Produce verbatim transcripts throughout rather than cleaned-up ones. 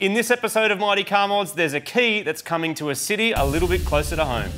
In this episode of Mighty Car Mods, there's a key that's coming to a city a little bit closer to home.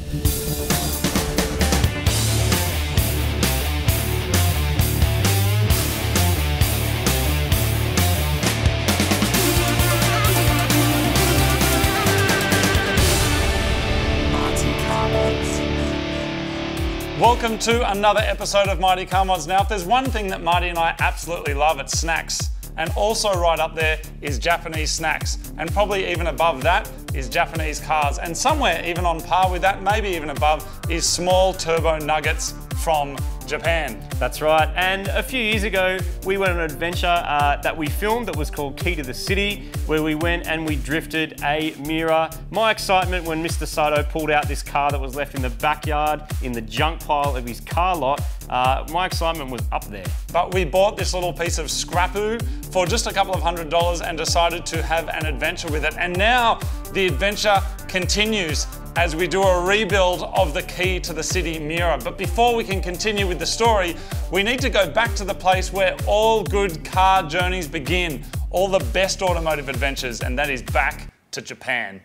Welcome to another episode of Mighty Car Mods. Now, if there's one thing that Marty and I absolutely love, it's snacks. And also right up there is Japanese snacks. And probably even above that is Japanese cars. And somewhere even on par with that, maybe even above, is small turbo nuggets from Japan. That's right. And a few years ago, we went on an adventure uh, that we filmed that was called Kei to the City, where we went and we drifted a Mira. My excitement when Mister Sato pulled out this car that was left in the backyard in the junk pile of his car lot, uh, my excitement was up there. But we bought this little piece of scrapoo for just a couple of hundred dollars and decided to have an adventure with it. And now the adventure continues as we do a rebuild of the Kei to the City Mira. But before we can continue with the story, we need to go back to the place where all good car journeys begin, all the best automotive adventures, and that is back to Japan.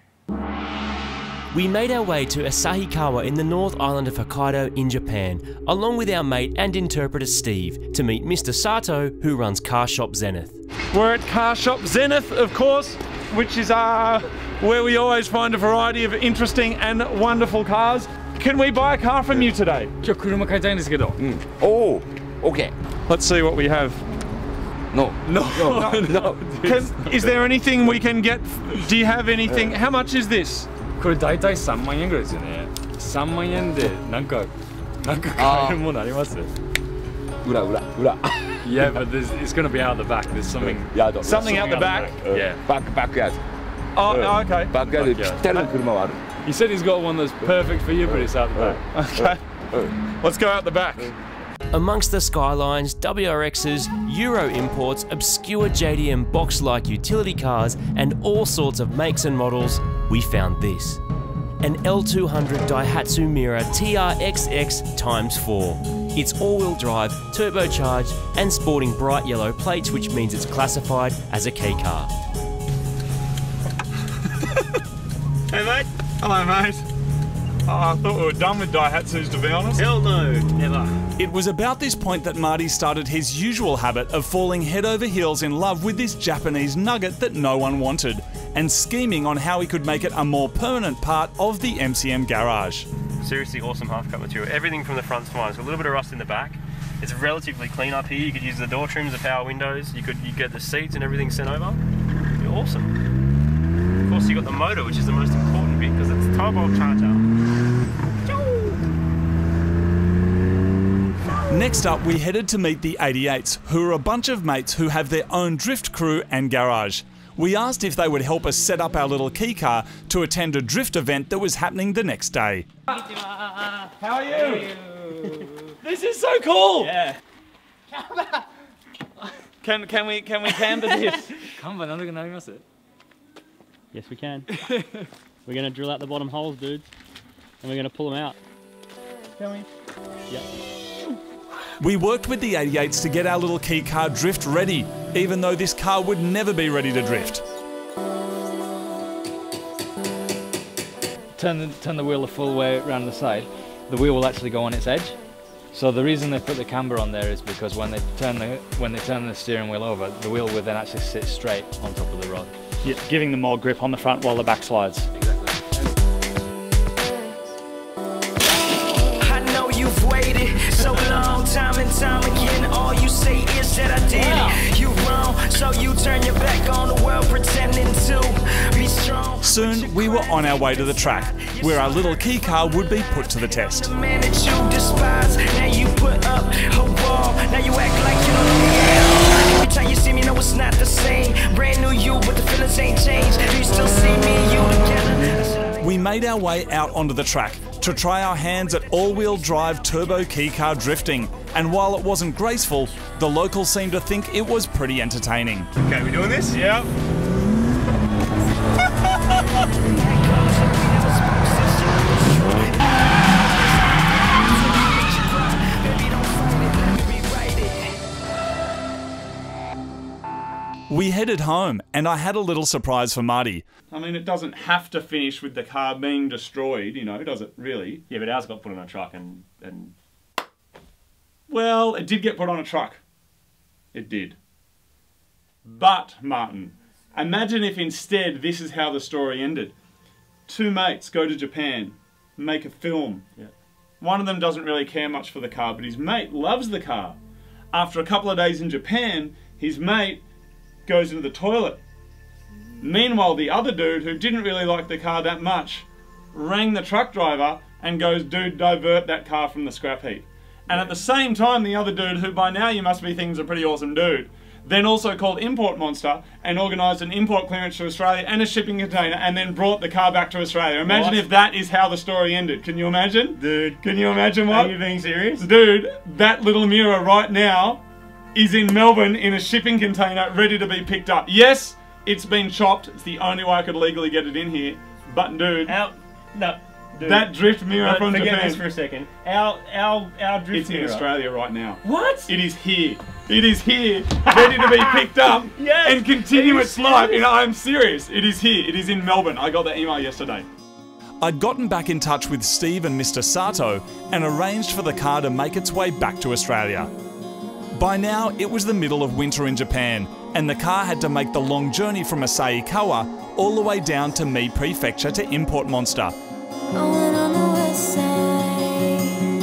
We made our way to Asahikawa in the North Island of Hokkaido in Japan, along with our mate and interpreter Steve, to meet Mister Sato, who runs Car Shop Zenith. We're at Car Shop Zenith, of course, which is our where we always find a variety of interesting and wonderful cars. Can we buy a car from you today? Mm. Oh, okay. Let's see what we have. No. No. No. no. no. Can, is there anything we can get? Do you have anything? How much is this? Uh. Yeah, but this, it's going to be out the back. There's something. Yeah, something, something out the back. back. Uh, yeah. Back, backyard. Oh, uh, okay. Backyard. Backyard. He said he's got one that's perfect for you, but it's out the back. Okay. Uh, Let's go out the back. Amongst the Skylines, W R Xs, Euro imports, obscure J D M box-like utility cars, and all sorts of makes and models, we found this. An L two hundred Daihatsu Mira T R X X times four. It's all-wheel drive, turbocharged, and sporting bright yellow plates, which means it's classified as a Kei car. Hey mate. Hello mate. Oh, I thought we were done with Daihatsus, to be honest. Hell no, never. It was about this point that Marty started his usual habit of falling head over heels in love with this Japanese nugget that no one wanted, and scheming on how he could make it a more permanent part of the M C M garage. Seriously awesome half cut material. Everything from the front's fine. It's got a little bit of rust in the back. It's relatively clean up here. You could use the door trims, the power windows. You could you get the seats and everything sent over. It'd be awesome. Of course, you got the motor, which is the most important bit because it's a turbo charger. Next up, we headed to meet the eighty-eights, who are a bunch of mates who have their own drift crew and garage. We asked if they would help us set up our little Kei car to attend a drift event that was happening the next day. How are you? How are you? This is so cool! Yeah. Can, can we can we camber this? Yes, we can. We're going to drill out the bottom holes, dudes, and we're going to pull them out. Can we? Yep. We worked with the eighty-eights to get our little Kei car drift ready, even though this car would never be ready to drift. Turn the, turn the wheel the full way around the side, the wheel will actually go on its edge. So the reason they put the camber on there is because when they turn the, when they turn the steering wheel over, the wheel will then actually sit straight on top of the rod. You're giving them more grip on the front while the back slides. Exactly. I know you've waited so long, time and time again, all you say is that I did it. You wrong, so you turn your back on the world pretending to be strong. Soon we were on our way to the track, where our little Kei car would be put to the test. We made our way out onto the track to try our hands at all-wheel drive turbo Kei car drifting, and while it wasn't graceful, the locals seemed to think it was pretty entertaining. Okay, we doing this? Yeah. We headed home, and I had a little surprise for Marty. I mean, it doesn't have to finish with the car being destroyed, you know, does it really? Yeah, but ours got put on a truck and... and... Well, it did get put on a truck. It did. But, Martin, imagine if instead this is how the story ended. Two mates go to Japan, make a film. Yeah. One of them doesn't really care much for the car, but his mate loves the car. After a couple of days in Japan, his mate goes into the toilet. Meanwhile, the other dude, who didn't really like the car that much, rang the truck driver and goes, dude, divert that car from the scrap heap. And at the same time, the other dude, who by now you must be thinking is a pretty awesome dude, then also called Import Monster and organised an import clearance to Australia and a shipping container and then brought the car back to Australia. Imagine what? If that is how the story ended. Can you imagine? Dude. Can you imagine what? Are you being serious? Dude, that little Mira right now is in Melbourne in a shipping container ready to be picked up. Yes, it's been chopped. It's the only way I could legally get it in here. But dude... Out. No. Dude. That drift mirror uh, from forget Japan. Forget this for a second. Our, our, our drift it's mirror. It's in Australia right now. What? It is here. It is here, ready to be picked up yes, and continue its life. You know, I'm serious. It is here. It is in Melbourne. I got that email yesterday. I'd gotten back in touch with Steve and Mister Sato and arranged for the car to make its way back to Australia. By now, it was the middle of winter in Japan, and the car had to make the long journey from Asahikawa all the way down to Mie Prefecture to Import Monster. On the west side,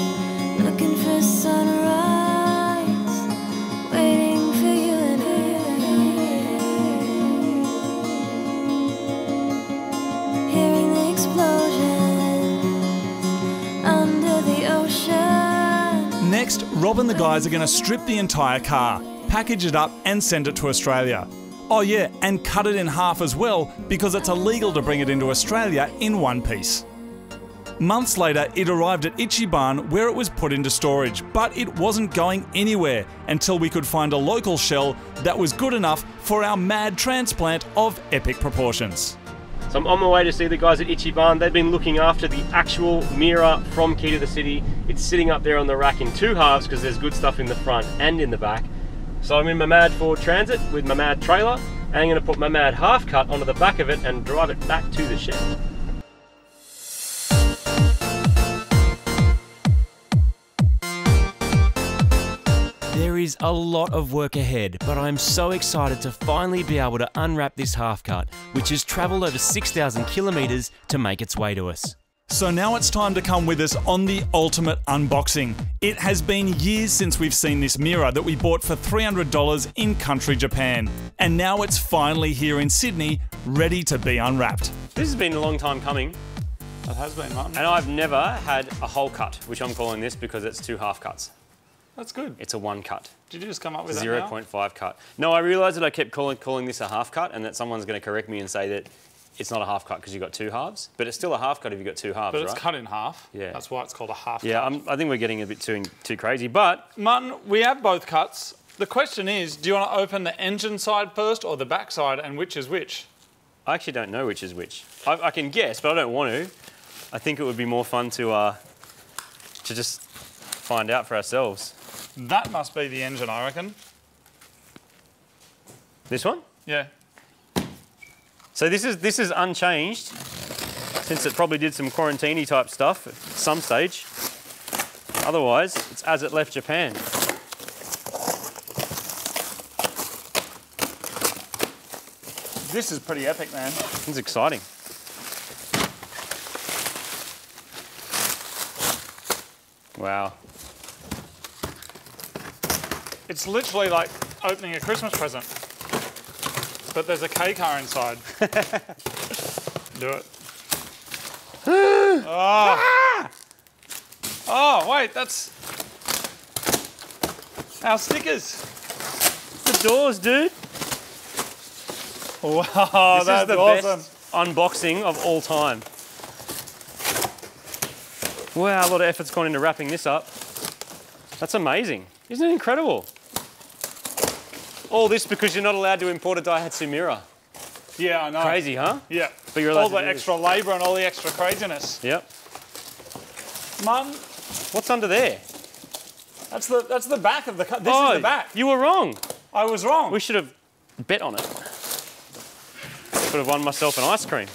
looking for sunrise, waiting for you and I. Hearing the explosion under the ocean. Next, Rob and the guys are going to strip the entire car, package it up and send it to Australia. Oh yeah, and cut it in half as well, because it's illegal to bring it into Australia in one piece. Months later, it arrived at Ichiban, where it was put into storage, but it wasn't going anywhere until we could find a local shell that was good enough for our mad transplant of epic proportions. So I'm on my way to see the guys at Ichiban. They've been looking after the actual Mira from Kei to the City. It's sitting up there on the rack in two halves because there's good stuff in the front and in the back. So I'm in my mad Ford Transit with my mad trailer, and I'm going to put my mad half cut onto the back of it and drive it back to the shed. There is a lot of work ahead, but I'm so excited to finally be able to unwrap this half cut, which has travelled over six thousand kilometres to make its way to us. So now it's time to come with us on the ultimate unboxing. It has been years since we've seen this Mira that we bought for three hundred dollars in country Japan. And now it's finally here in Sydney, ready to be unwrapped. This has been a long time coming. It has been, Martin. And I've never had a whole cut, which I'm calling this because it's two half cuts. That's good. It's a one cut. Did you just come up with zero point five cut? No, I realised that I kept calling calling this a half cut, and that someone's going to correct me and say that it's not a half cut because you've got two halves. But it's still a half cut if you've got two halves. But it's right? Cut in half. Yeah, that's why it's called a half. Yeah, cut. I'm, I think we're getting a bit too too crazy. But Martin, we have both cuts. The question is, do you want to open the engine side first or the back side, and which is which? I actually don't know which is which. I, I can guess, but I don't want to. I think it would be more fun to uh, to just find out for ourselves. That must be the engine, I reckon. This one? Yeah. So this is this is unchanged, since it probably did some quarantine-y type stuff at some stage. Otherwise, it's as it left Japan. This is pretty epic, man. This is exciting. Wow. It's literally like opening a Christmas present, but there's a K car inside. Do it. Oh. Oh, wait, that's our stickers. The doors, dude. Wow, this that's is the awesome. Best unboxing of all time. Wow, a lot of effort's gone into wrapping this up. That's amazing. Isn't it incredible? All this because you're not allowed to import a Daihatsu Mira. Yeah, I know. Crazy, huh? Yeah. But you're allowed all to the extra labour and all the extra craziness. Yep. Mum, what's under there? That's the that's the back of the car. This oh, is the back. You were wrong. I was wrong. We should have bet on it. Could have won myself an ice cream.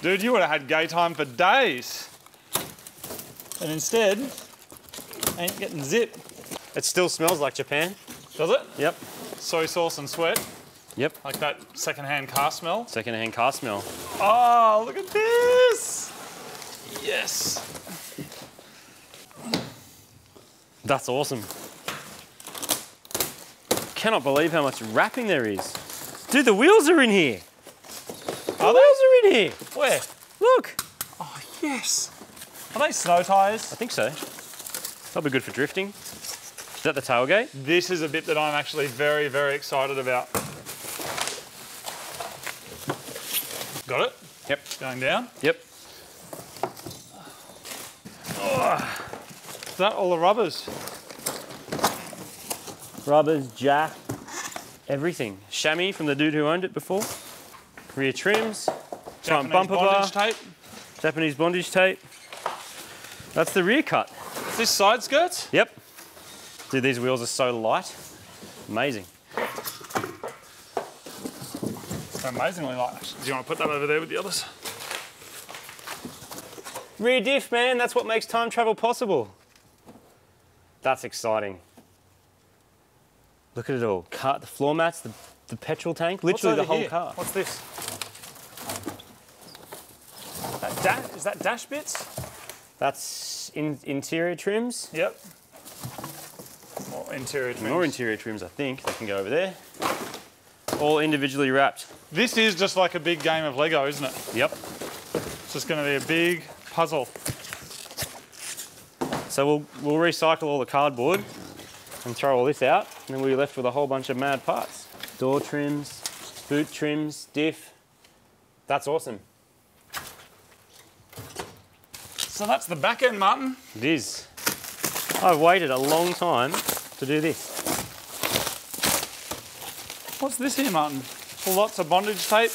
Dude, you would have had gay time for days. And instead, ain't getting zip. It still smells like Japan. Does it? Yep. Soy sauce and sweat. Yep. Like that secondhand car smell. Secondhand car smell. Oh, look at this! Yes. That's awesome. Cannot believe how much wrapping there is. Dude, the wheels are in here. The are wheels they? are in here. Where? Look. Oh, yes. Are they snow tyres? I think so. That'll be good for drifting. Is that the tailgate? This is a bit that I'm actually very, very excited about. Got it? Yep. Going down? Yep. Oh, is that all the rubbers? Rubbers, jack, everything. Chamois from the dude who owned it before. Rear trims, Japanese front bumper bar. Tape. Japanese bondage tape. That's the rear cut. Is this side skirts? Yep. Dude, these wheels are so light. Amazing. Amazingly light. Do you want to put that over there with the others? Rear diff, man. That's what makes time travel possible. That's exciting. Look at it all. Car, the floor mats, the, the petrol tank, literally the whole here? car. What's this? That da is that dash bits? That's in interior trims. Yep. More interior trims. More interior trims, I think. They can go over there. All individually wrapped. This is just like a big game of Lego, isn't it? Yep. It's just going to be a big puzzle. So we'll, we'll recycle all the cardboard and throw all this out, and then we'll be left with a whole bunch of mad parts. Door trims, boot trims, diff. That's awesome. So that's the back end, Martin. It is. I've waited a long time to do this. What's this here, Martin? Lots of bondage tape,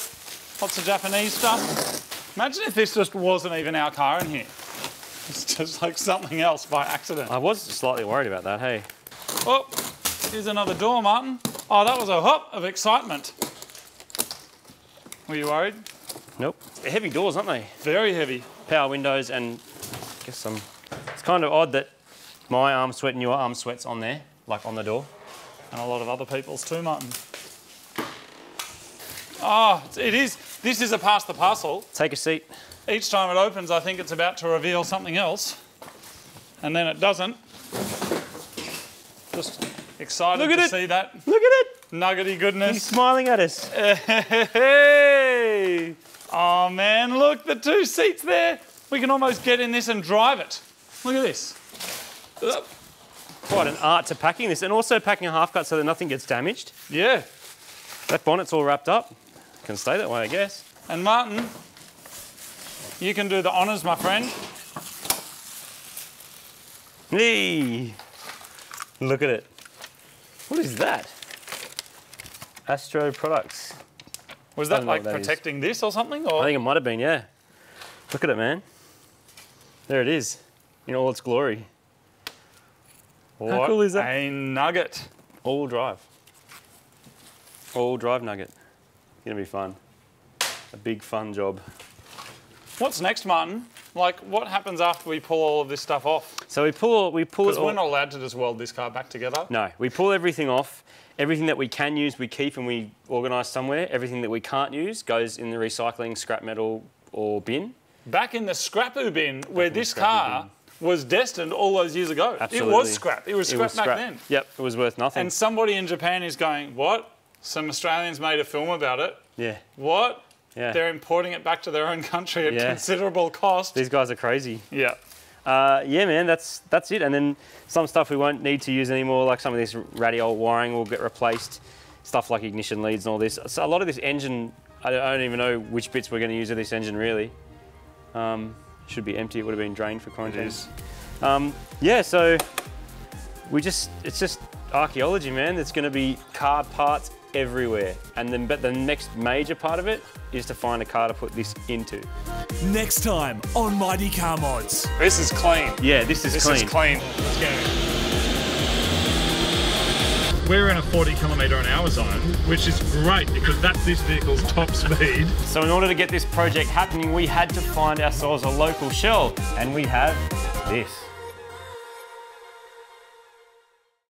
lots of Japanese stuff. Imagine if this just wasn't even our car in here. It's just like something else by accident. I was slightly worried about that, hey. Oh, here's another door, Martin. Oh, that was a hop of excitement. Were you worried? Nope. They're heavy doors, aren't they? Very heavy. Power windows and I guess some... It's kind of odd that my arm sweat and your arm sweat's on there, like on the door. And a lot of other people's too, Martin. Oh, it is. This is a pass the parcel. Take a seat. Each time it opens, I think it's about to reveal something else. And then it doesn't. Just excited Look at to it. see that. Look at it. Nuggety goodness. He's smiling at us. Hey. Oh, man, look, the two seats there. We can almost get in this and drive it. Look at this. Quite an art to packing this, and also packing a half cut so that nothing gets damaged. Yeah. That bonnet's all wrapped up. Can stay that way, I guess. And Martin, you can do the honours, my friend. Hey, look at it. What is that? Astro Products. Was that like that protecting is. this or something? Or? I think it might have been, yeah. Look at it, man. There it is, in all its glory. What How cool is that? a nugget. All drive. All drive nugget. It's gonna be fun. A big fun job. What's next, Martin? Like, what happens after we pull all of this stuff off? So we pull, we pull it all. Because we're not allowed to just weld this car back together. No, we pull everything off. Everything that we can use, we keep and we organise somewhere. Everything that we can't use goes in the recycling, scrap metal, or bin. Back in the scrapoo bin, back where this car bin. was destined all those years ago. Absolutely. It was scrap. It was scrap it was back scrap. then. Yep, it was worth nothing. And somebody in Japan is going, what? Some Australians made a film about it. Yeah. What? Yeah. They're importing it back to their own country at yeah. considerable cost. These guys are crazy. Yeah. Uh, yeah, man, that's that's it. And then some stuff we won't need to use anymore, like some of this ratty old wiring will get replaced. Stuff like ignition leads and all this. So a lot of this engine, I don't even know which bits we're going to use of this engine, really. Um, should be empty. It would have been drained for quarantine. Um, yeah, so we just, it's just archaeology, man. There's going to be car parts everywhere. And then but the next major part of it is to find a car to put this into. Next time on Mighty Car Mods. This is clean. Yeah, this is this clean. This is clean. Let's go. we're in a forty kilometer an hour zone, which is great because that's this vehicle's top speed. So in order to get this project happening, we had to find ourselves a local shell, and we have this.